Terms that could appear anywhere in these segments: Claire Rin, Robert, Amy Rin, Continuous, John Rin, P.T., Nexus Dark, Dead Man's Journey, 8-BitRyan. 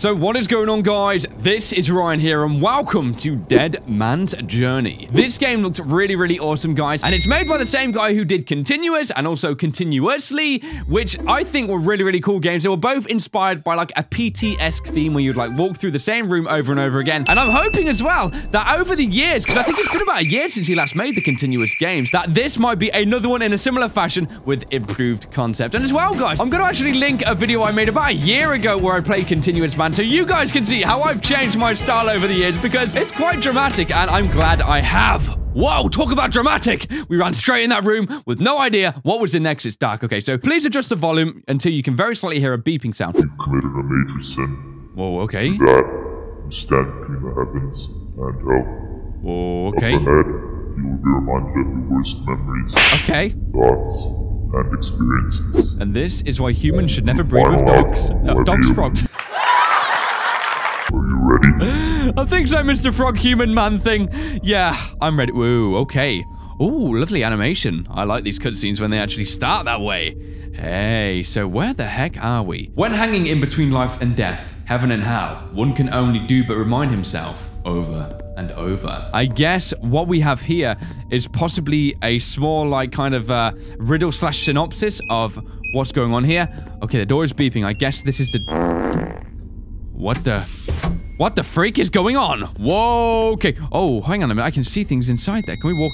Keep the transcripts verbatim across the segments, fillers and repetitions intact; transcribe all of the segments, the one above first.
So what is going on, guys? This is Ryan here, and welcome to Dead Man's Journey. This game looks really, really awesome, guys, and it's made by the same guy who did Continuous and also Continuously, which I think were really, really cool games. They were both inspired by, like, a P T-esque theme where you'd, like, walk through the same room over and over again. And I'm hoping as well that over the years, because I think it's been about a year since he last made the Continuous games, that this might be another one in a similar fashion with improved concept. And as well, guys, I'm going to actually link a video I made about a year ago where I played Continuous, man, so you guys can see how I've changed my style over the years, because it's quite dramatic, and I'm glad I have. Whoa, talk about dramatic. We ran straight in that room with no idea what was in Nexus Dark. Okay, so please adjust the volume until you can very slightly hear a beeping sound. You've committed a major sin. Whoa, okay. Do that, and stand between the heavens and hell. Whoa, okay. Up ahead, you will be reminded of your worst memories. Okay. Thoughts. And experiences. And this is why humans should never breed with dogs. No, dogs, frogs. Are you ready? I think so, Mister Frog Human Man thing. Yeah, I'm ready. Whoa, okay. Ooh, lovely animation. I like these cutscenes when they actually start that way. Hey, so where the heck are we? When hanging in between life and death, heaven and hell, one can only do but remind himself over and over. I guess what we have here is possibly a small, like, kind of uh, riddle slash synopsis of what's going on here. Okay, the door is beeping. I guess this is the... What the... What the freak is going on? Whoa, okay. Oh, hang on a minute. I can see things inside there. Can we walk...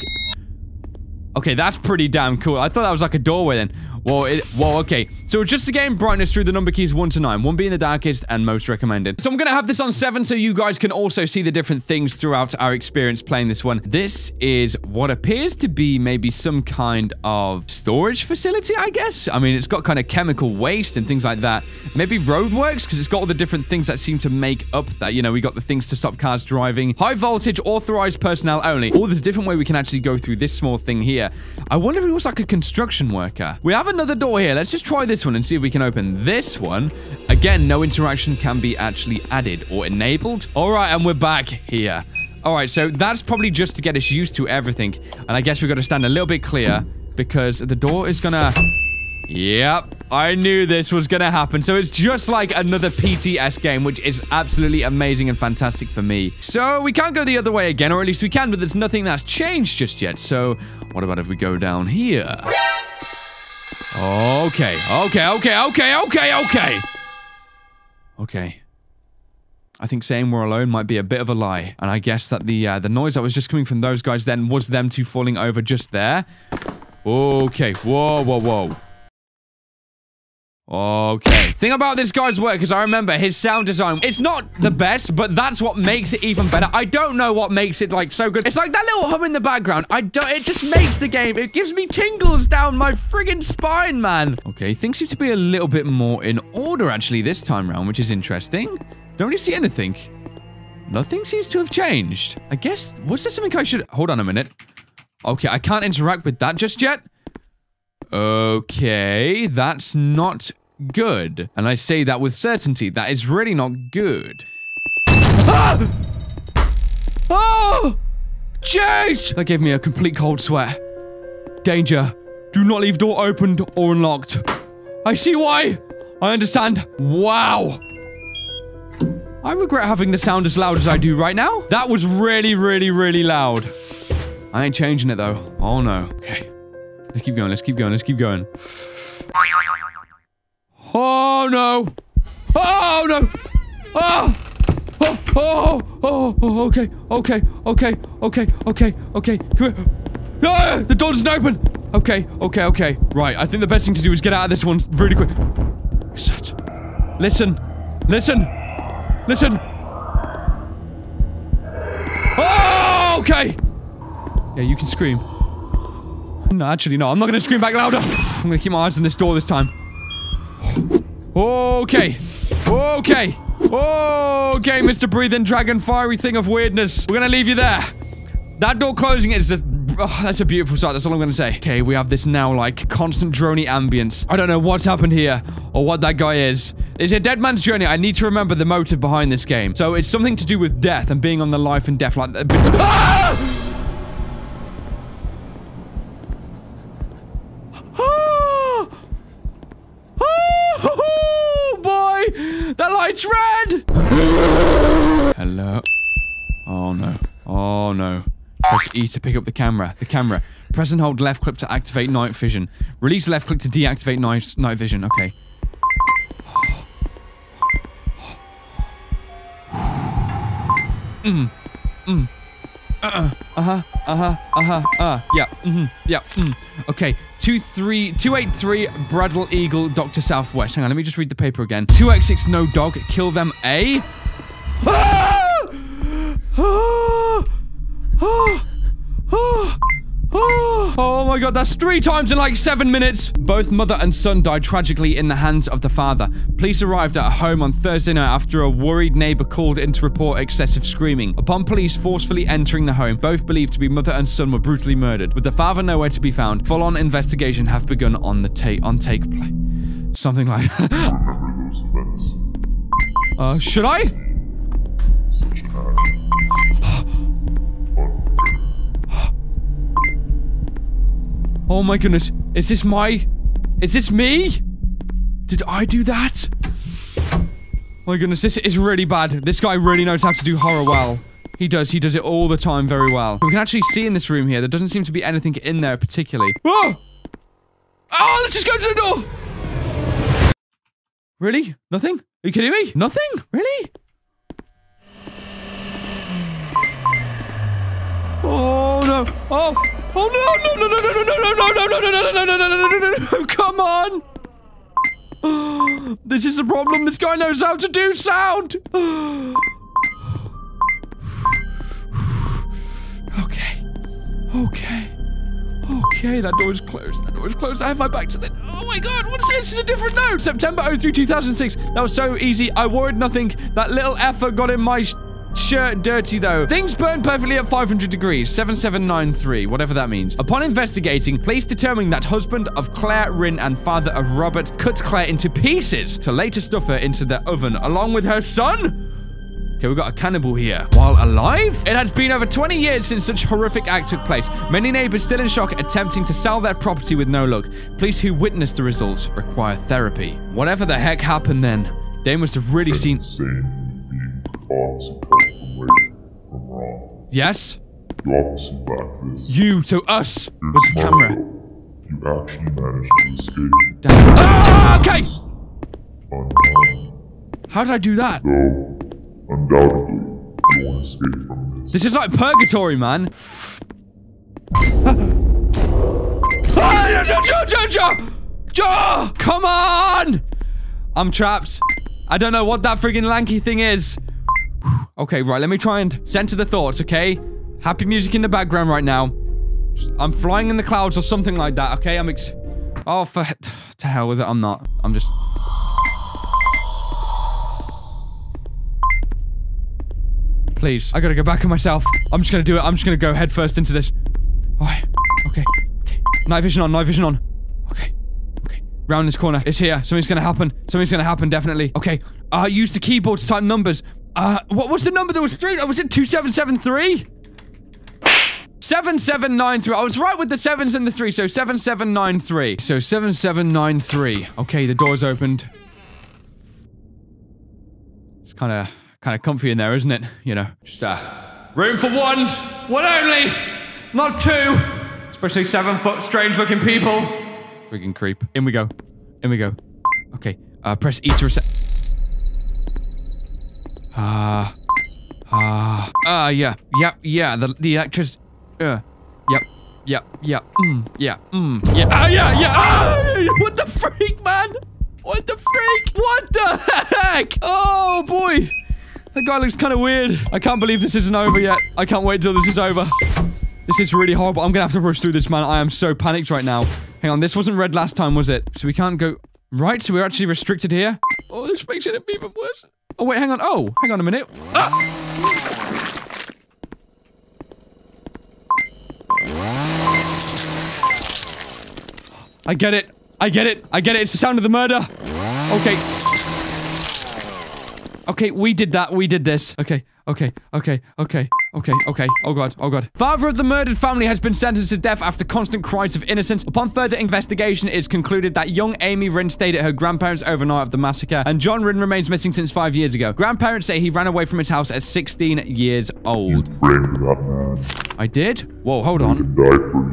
Okay, that's pretty damn cool. I thought that was like a doorway then. Whoa, it, whoa, okay. So just the game brightness through the number keys one to nine. one being the darkest and most recommended. So I'm going to have this on seven so you guys can also see the different things throughout our experience playing this one. This is what appears to be maybe some kind of storage facility, I guess. I mean, it's got kind of chemical waste and things like that. Maybe roadworks, because it's got all the different things that seem to make up that. You know, we got the things to stop cars driving. High voltage, authorized personnel only. Oh, there's a different way we can actually go through this small thing here. I wonder if it was like a construction worker. We have another door here. Let's just try this one and see if we can open this one. Again, no interaction can be actually added or enabled. All right, and we're back here. All right, so that's probably just to get us used to everything. And I guess we've got to stand a little bit clear because the door is gonna... Yep, I knew this was going to happen. So it's just like another P T S game, which is absolutely amazing and fantastic for me. So we can't go the other way again, or at least we can, but there's nothing that's changed just yet. So what about if we go down here? Okay, okay, okay, okay, okay, okay. Okay. I think saying we're alone might be a bit of a lie. And I guess that the, uh, the noise that was just coming from those guys then was them two falling over just there. Okay, whoa, whoa, whoa. Okay. Thing about this guy's work is I remember his sound design. It's not the best, but that's what makes it even better. I don't know what makes it like so good. It's like that little hum in the background. I don't. It just makes the game. It gives me tingles down my friggin' spine, man. Okay, things seem to be a little bit more in order actually this time round, which is interesting. Don't really see anything. Nothing seems to have changed. I guess. Was there something I should? Hold on a minute. Okay, I can't interact with that just yet. Okay, that's not good. And I say that with certainty. That is really not good. Ah! Oh! Jeez! That gave me a complete cold sweat. Danger. Do not leave door opened or unlocked. I see why. I understand. Wow. I regret having the sound as loud as I do right now. That was really, really, really loud. I ain't changing it though. Oh no. Okay. Let's keep going, let's keep going, let's keep going. Oh no! Oh no! Oh! Oh! Oh! Oh! Oh! Okay, okay, okay, okay, okay, okay. Come here. No! The door doesn't open! Okay, okay, okay. Right, I think the best thing to do is get out of this one really quick. Shut. Listen. Listen. Listen. Oh! Okay! Yeah, you can scream. No, actually, no. I'm not going to scream back louder. I'm going to keep my eyes on this door this time. Okay. Okay. Okay, Mister Breathing Dragon Fiery Thing of Weirdness. We're going to leave you there. That door closing is just... Oh, that's a beautiful sight. That's all I'm going to say. Okay, we have this now, like, constant droney ambience. I don't know what's happened here or what that guy is. It's a Dead Man's Journey. I need to remember the motive behind this game. So it's something to do with death and being on the life and death like... Ah! It's red! Hello. Oh no. Oh no. Press E to pick up the camera. The camera. Press and hold left click to activate night vision. Release left click to deactivate night, night vision. Okay. Mm. Mm. Uh-uh. Uh-huh. Uh-huh. Uh-huh. Uh. Yeah. Mm-hmm. Yeah. Mm. Okay. two three two eight three Bradle Eagle Doctor Southwest. Hang on, let me just read the paper again. two X six no dog. Kill them A. Ah! Ah! Ah! Ah! Oh, oh my god, that's three times in like seven minutes. Both mother and son died tragically in the hands of the father. Police arrived at a home on Thursday night after a worried neighbor called in to report excessive screaming. Upon police forcefully entering the home, both believed to be mother and son were brutally murdered. With the father nowhere to be found, full-on investigation have begun on the take on take play. Something like Uh, should I? Oh my goodness, is this my... Is this me? Did I do that? My goodness, this is really bad. This guy really knows how to do horror well. He does, he does it all the time very well. We can actually see in this room here, there doesn't seem to be anything in there particularly. Oh! Oh, let's just go to the door! Really? Nothing? Are you kidding me? Nothing? Really? Oh no, oh! Oh no no no no no no no no no no no no no no no no no no! Come on! This is the problem. This guy knows how to do sound. Okay, okay, okay. That door is closed. That door is closed. I have my back to the. Oh my god! What's this? This is a different note. September oh three two thousand six. That was so easy. I worried nothing. That little effer got in my. Shirt dirty though. Things burn perfectly at five hundred degrees, seven seven nine three, whatever that means. Upon investigating, police determined that husband of Claire Rin and father of Robert cut Claire into pieces to later stuff her into their oven along with her son. Okay, we've got a cannibal here. While alive? It has been over twenty years since such horrific act took place. Many neighbors still in shock attempting to sell their property with no luck. Police who witnessed the results require therapy. Whatever the heck happened then, they must have really seen... Yes? You to us! With the camera. You actually managed to escape. Damn. Ah, okay! How did I do that? So, undoubtedly, you won't escape from this. This is like purgatory, man. Come on! I'm trapped. I don't know what that friggin' lanky thing is. Okay, right, let me try and center the thoughts, okay? Happy music in the background right now. I'm flying in the clouds or something like that, okay? I'm ex- Oh, for- to hell with it, I'm not. I'm just- Please, I gotta go back on myself. I'm just gonna do it, I'm just gonna go head first into this. Alright, okay, okay. Night vision on, night vision on. Okay, okay. Round this corner, it's here. Something's gonna happen. Something's gonna happen, definitely. Okay, uh, use the keyboard to type numbers. Uh, what was the number that was three? Was it two seven seven three? seven seven nine three. I was right with the sevens and the three, so seven seven nine three. So seven seven nine three. Okay, the door's opened. It's kind of, kind of comfy in there, isn't it? You know, just, uh, room for one, one only, not two. Especially seven foot strange looking people. Freaking creep. In we go. In we go. Okay, uh, press E to reset. Ah, uh, ah, uh, ah, uh, yeah, yep, yeah, the, the actress, uh, yep, yep, yep, mm, yeah, mm, yeah, ah, yeah, yeah, ah, what the freak, man, what the freak, what the heck, oh, boy, that guy looks kind of weird, I can't believe this isn't over yet, I can't wait till this is over, this is really horrible, I'm gonna have to rush through this, man, I am so panicked right now, hang on, this wasn't red last time, was it, so we can't go, right, so we're actually restricted here, oh, this makes it even worse. Oh, wait, hang on. Oh, hang on a minute. Ah! I get it. I get it. I get it. It's the sound of the murder. Okay. Okay, we did that. We did this. Okay, okay, okay, okay. Okay, okay. Oh, God. Oh, God. Father of the murdered family has been sentenced to death after constant cries of innocence. Upon further investigation, it is concluded that young Amy Rin stayed at her grandparents' overnight of the massacre, and John Rin remains missing since five years ago. Grandparents say he ran away from his house at sixteen years old. You framed that man. I did? Whoa, hold on. He died for you.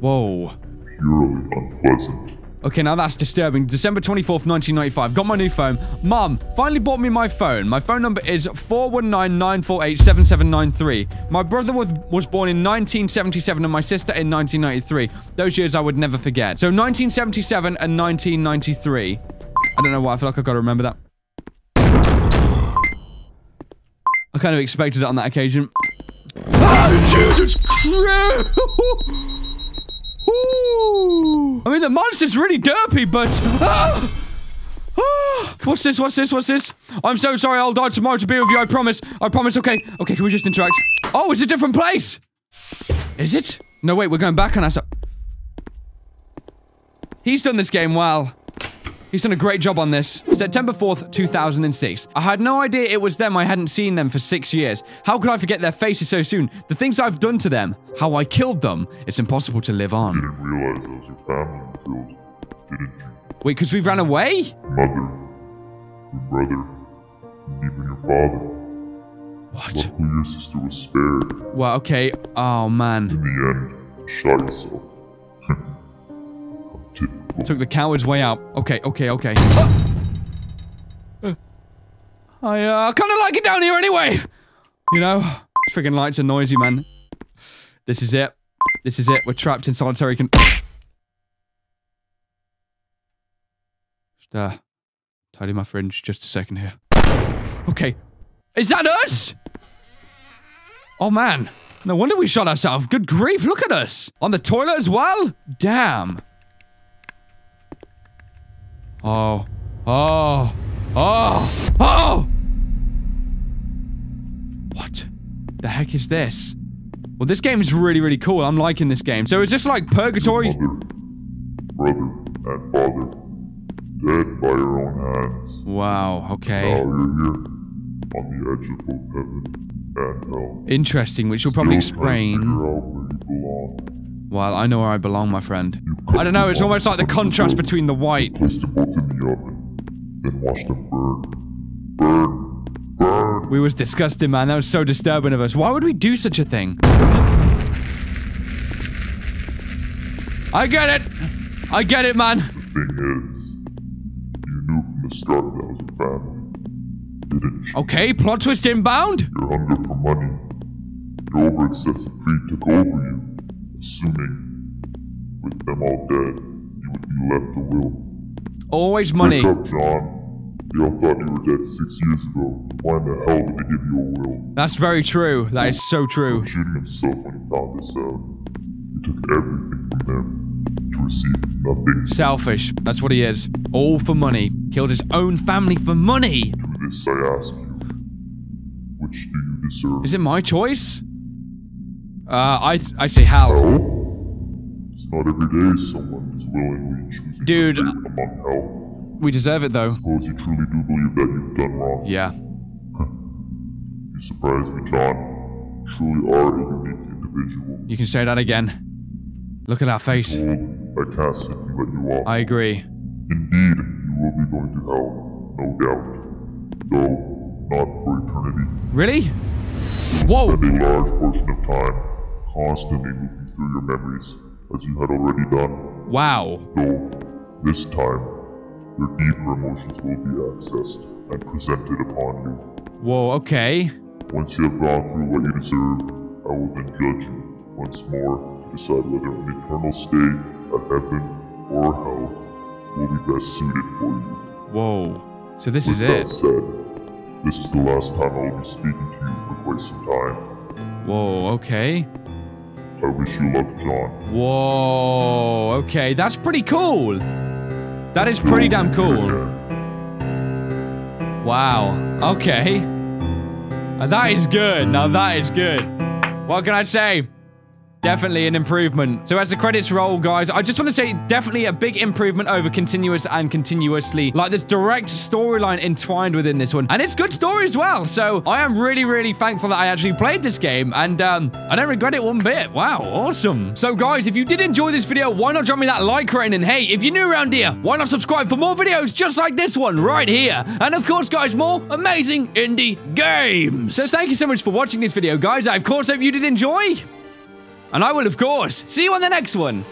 Whoa. Purely unpleasant. Okay, now that's disturbing. December twenty-fourth, nineteen ninety-five. Got my new phone. Mom finally bought me my phone. My phone number is four one nine, nine four eight, seven seven nine three. My brother was, was born in nineteen seventy-seven and my sister in nineteen ninety-three. Those years I would never forget. So nineteen seventy-seven and nineteen ninety-three. I don't know why. I feel like I've got to remember that. I kind of expected it on that occasion. Ah, Jesus Christ! Ooh. I mean, the monster's really derpy, but... Ah! Ah! What's this? What's this? What's this? I'm so sorry. I'll die tomorrow to be with you. I promise. I promise. Okay. Okay, can we just interact? Oh, it's a different place. Is it? No, wait. We're going back on ourselves. He's done this game well. He's done a great job on this. September fourth, two thousand six. I had no idea it was them. I hadn't seen them for six years. How could I forget their faces so soon? The things I've done to them. How I killed them. It's impossible to live on. You didn't realize that was your family who killed you, didn't you? Wait, because we ran away? Your mother, your brother, and even your father. What? Luckily, your sister was spared. Well, okay. Oh, man. In the end, you shot yourself. Took the coward's way out. Okay, okay, okay. uh, I uh, kind of like it down here anyway. You know, freaking lights are noisy, man. This is it. This is it. We're trapped in solitary con- Just, uh, tidy my fringe just a second here. Okay. Is that us? Oh, man. No wonder we shot ourselves. Good grief. Look at us. On the toilet as well? Damn. Oh. Oh. Oh. Oh! What the heck is this? Well, this game is really, really cool. I'm liking this game. So is this like purgatory? Mother, brother, and father. Dead by your own hands. Wow, okay. Now you're here. On the edge of both heaven and hell. Interesting, which will probably explain... Well, I know where I belong, my friend. I don't know, it's almost like the contrast between the white. We was disgusting, man. That was so disturbing of us. Why would we do such a thing? I get it! I get it, man. The thing is, you knew from the start that was a family, didn't you? Okay, plot twist inbound? Your hunger for money, your over-excessive greed took over you. Assuming, with them all dead, you would be left a will. Always money. Wake up, John. They all thought you were dead six years ago. Why in the hell did they give you a will? That's very true. That is so true. He was shooting himself when he found this out. He took everything from them to receive nothing. Selfish. That's what he is. All for money. Killed his own family for money. Do this, I ask you. Which do you deserve? Is it my choice? Uh, I, I say hell. It's not every day someone is willingly choosing Dude, to among hell. We deserve it, though. Suppose you truly do believe that you've done wrong. Yeah. You surprised me, John. You truly are a unique individual. You can say that again. Look at our face. I cast it and let you off. I agree. Indeed, you will be going to hell, no doubt. Though, not for eternity. Really? Whoa! Spend a large portion of time. Constantly looking through your memories, as you had already done. Wow. Though, this time, your deeper emotions will be accessed and presented upon you. Whoa, okay. Once you have gone through what you deserve, I will then judge you once more to decide whether an eternal stay at heaven or hell will be best suited for you. Whoa. So this is it. With that said, this is the last time I will be speaking to you for quite some time. Whoa, okay. I wish you luck, John. Whoa, okay, that's pretty cool. That is pretty damn cool. Wow, okay. Now that is good, now that is good. What can I say? Definitely an improvement. So as the credits roll, guys, I just want to say definitely a big improvement over Continuous and Continuously. Like, there's direct storyline entwined within this one. And it's good story as well. So I am really, really thankful that I actually played this game. And um, I don't regret it one bit. Wow, awesome. So, guys, if you did enjoy this video, why not drop me that like rating? And hey, if you're new around here, why not subscribe for more videos just like this one right here? And of course, guys, more amazing indie games. So thank you so much for watching this video, guys. I, of course, hope you did enjoy. And I will, of course, see you on the next one.